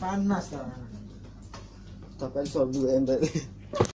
Panas lah. Tapi soal dulu yang tadi.